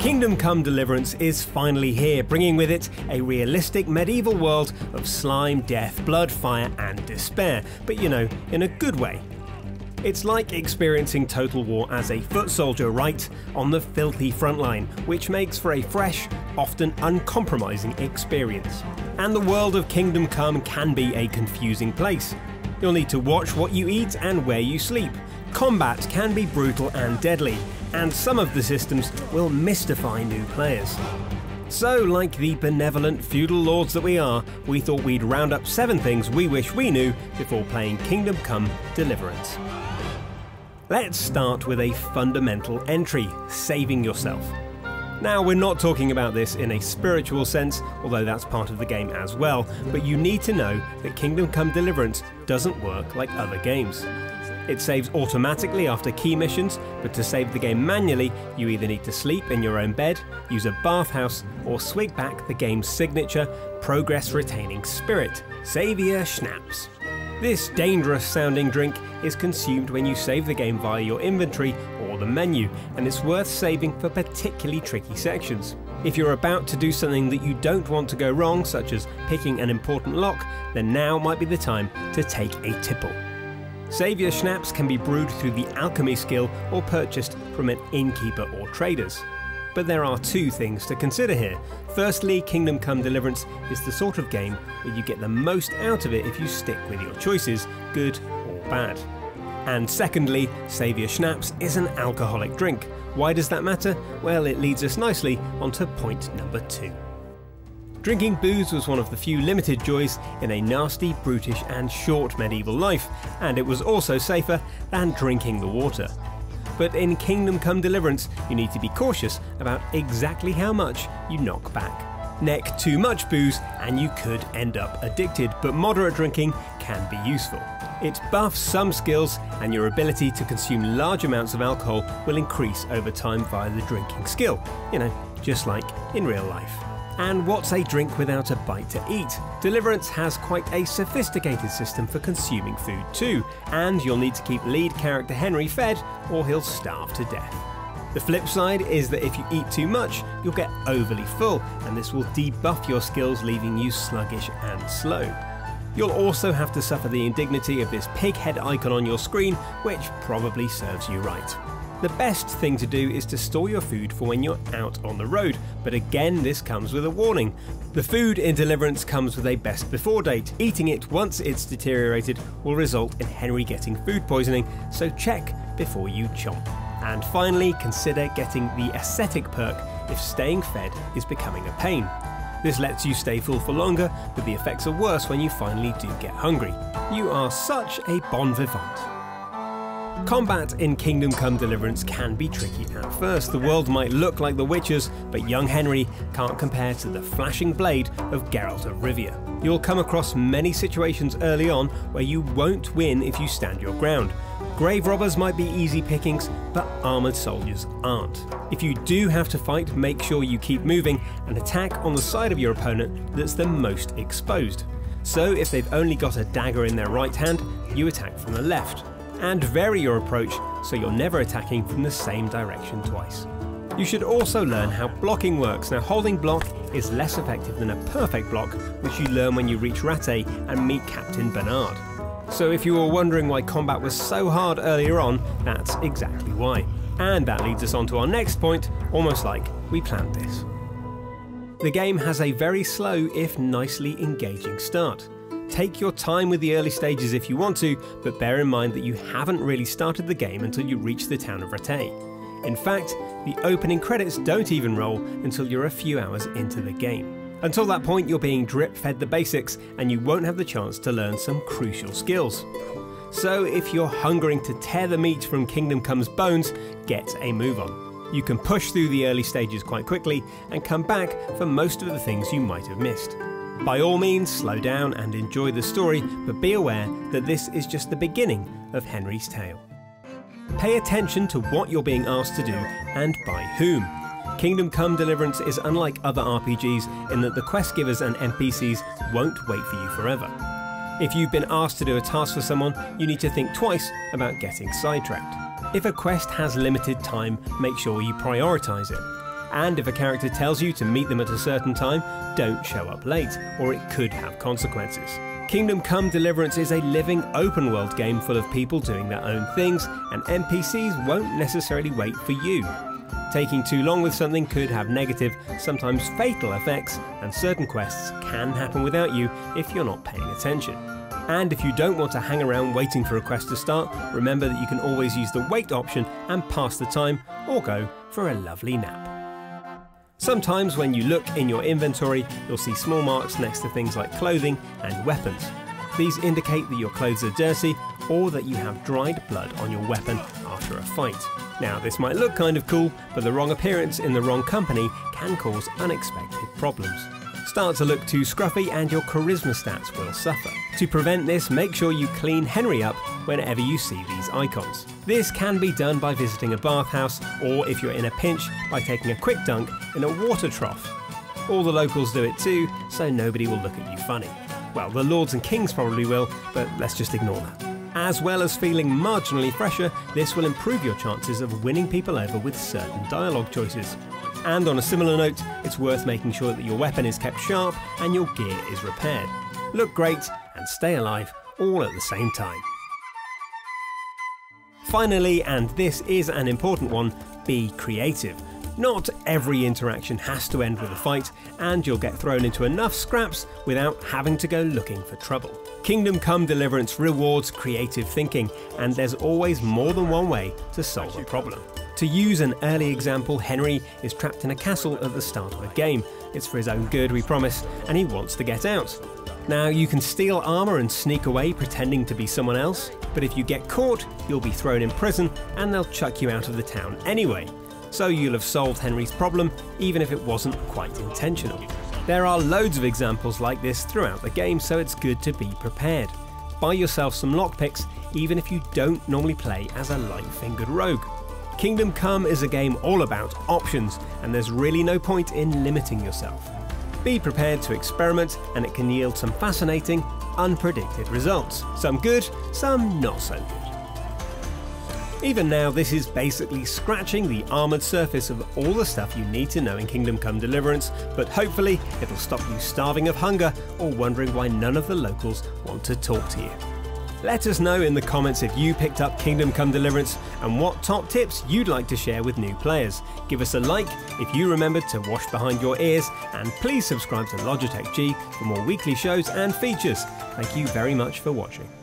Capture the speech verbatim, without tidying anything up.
Kingdom Come Deliverance is finally here, bringing with it a realistic medieval world of slime, death, blood, fire and despair, but you know, in a good way. It's like experiencing Total War as a foot soldier right on the filthy front line, which makes for a fresh, often uncompromising experience. And the world of Kingdom Come can be a confusing place. You'll need to watch what you eat and where you sleep. Combat can be brutal and deadly, and some of the systems will mystify new players. So, like the benevolent feudal lords that we are, we thought we'd round up seven things we wish we knew before playing Kingdom Come Deliverance. Let's start with a fundamental entry, saving yourself. Now, we're not talking about this in a spiritual sense, although that's part of the game as well, but you need to know that Kingdom Come Deliverance doesn't work like other games. It saves automatically after key missions, but to save the game manually, you either need to sleep in your own bed, use a bathhouse, or swig back the game's signature, progress-retaining spirit, Saviour Schnapps. This dangerous-sounding drink is consumed when you save the game via your inventory or the menu, and it's worth saving for particularly tricky sections. If you're about to do something that you don't want to go wrong, such as picking an important lock, then now might be the time to take a tipple. Saviour Schnapps can be brewed through the alchemy skill or purchased from an innkeeper or traders. But there are two things to consider here. Firstly, Kingdom Come Deliverance is the sort of game where you get the most out of it if you stick with your choices, good or bad. And secondly, Saviour Schnapps is an alcoholic drink. Why does that matter? Well, it leads us nicely onto point number two. Drinking booze was one of the few limited joys in a nasty, brutish and short medieval life, and it was also safer than drinking the water. But in Kingdom Come Deliverance, you need to be cautious about exactly how much you knock back. Neck too much booze and you could end up addicted, but moderate drinking can be useful. It buffs some skills, and your ability to consume large amounts of alcohol will increase over time via the drinking skill, you know, just like in real life. And what's a drink without a bite to eat? Deliverance has quite a sophisticated system for consuming food too, and you'll need to keep lead character Henry fed or he'll starve to death. The flip side is that if you eat too much, you'll get overly full, and this will debuff your skills, leaving you sluggish and slow. You'll also have to suffer the indignity of this pig head icon on your screen, which probably serves you right. The best thing to do is to store your food for when you're out on the road, but again this comes with a warning. The food in Deliverance comes with a best before date. Eating it once it's deteriorated will result in Henry getting food poisoning, so check before you chomp. And finally, consider getting the ascetic perk if staying fed is becoming a pain. This lets you stay full for longer, but the effects are worse when you finally do get hungry. You are such a bon vivant. Combat in Kingdom Come Deliverance can be tricky at first. The world might look like The Witcher's, but young Henry can't compare to the flashing blade of Geralt of Rivia. You'll come across many situations early on where you won't win if you stand your ground. Grave robbers might be easy pickings, but armoured soldiers aren't. If you do have to fight, make sure you keep moving and attack on the side of your opponent that's the most exposed. So if they've only got a dagger in their right hand, you attack from the left. And vary your approach so you're never attacking from the same direction twice. You should also learn how blocking works. Now, holding block is less effective than a perfect block, which you learn when you reach Rattay and meet Captain Bernard. So if you were wondering why combat was so hard earlier on, that's exactly why. And that leads us on to our next point, almost like we planned this. The game has a very slow, if nicely engaging start. Take your time with the early stages if you want to, but bear in mind that you haven't really started the game until you reach the town of Rattay. In fact, the opening credits don't even roll until you're a few hours into the game. Until that point, you're being drip-fed the basics, and you won't have the chance to learn some crucial skills. So if you're hungering to tear the meat from Kingdom Come's bones, get a move on. You can push through the early stages quite quickly and come back for most of the things you might have missed. By all means, slow down and enjoy the story, but be aware that this is just the beginning of Henry's tale. Pay attention to what you're being asked to do and by whom. Kingdom Come Deliverance is unlike other R P Gs in that the quest givers and N P Cs won't wait for you forever. If you've been asked to do a task for someone, you need to think twice about getting sidetracked. If a quest has limited time, make sure you prioritize it. And if a character tells you to meet them at a certain time, don't show up late, or it could have consequences. Kingdom Come Deliverance is a living open world game full of people doing their own things, and N P Cs won't necessarily wait for you. Taking too long with something could have negative, sometimes fatal effects, and certain quests can happen without you if you're not paying attention. And if you don't want to hang around waiting for a quest to start, remember that you can always use the wait option and pass the time, or go for a lovely nap. Sometimes when you look in your inventory, you'll see small marks next to things like clothing and weapons. These indicate that your clothes are dirty, or that you have dried blood on your weapon after a fight. Now, this might look kind of cool, but the wrong appearance in the wrong company can cause unexpected problems. Start to look too scruffy and your charisma stats will suffer. To prevent this, make sure you clean Henry up whenever you see these icons. This can be done by visiting a bathhouse, or if you're in a pinch, by taking a quick dunk in a water trough. All the locals do it too, so nobody will look at you funny. Well, the lords and kings probably will, but let's just ignore that. As well as feeling marginally fresher, this will improve your chances of winning people over with certain dialogue choices. And on a similar note, it's worth making sure that your weapon is kept sharp and your gear is repaired. Look great and stay alive all at the same time. Finally, and this is an important one, be creative. Not every interaction has to end with a fight, and you'll get thrown into enough scraps without having to go looking for trouble. Kingdom Come Deliverance rewards creative thinking, and there's always more than one way to solve a problem. To use an early example, Henry is trapped in a castle at the start of the game. It's for his own good, we promise, and he wants to get out. Now, you can steal armor and sneak away pretending to be someone else, but if you get caught, you'll be thrown in prison and they'll chuck you out of the town anyway. So you'll have solved Henry's problem, even if it wasn't quite intentional. There are loads of examples like this throughout the game, so it's good to be prepared. Buy yourself some lockpicks, even if you don't normally play as a light-fingered rogue. Kingdom Come is a game all about options, and there's really no point in limiting yourself. Be prepared to experiment, and it can yield some fascinating, unpredicted results. Some good, some not so good. Even now, this is basically scratching the armoured surface of all the stuff you need to know in Kingdom Come Deliverance, but hopefully it'll stop you starving of hunger or wondering why none of the locals want to talk to you. Let us know in the comments if you picked up Kingdom Come Deliverance and what top tips you'd like to share with new players. Give us a like if you remembered to wash behind your ears, and please subscribe to Logitech G for more weekly shows and features. Thank you very much for watching.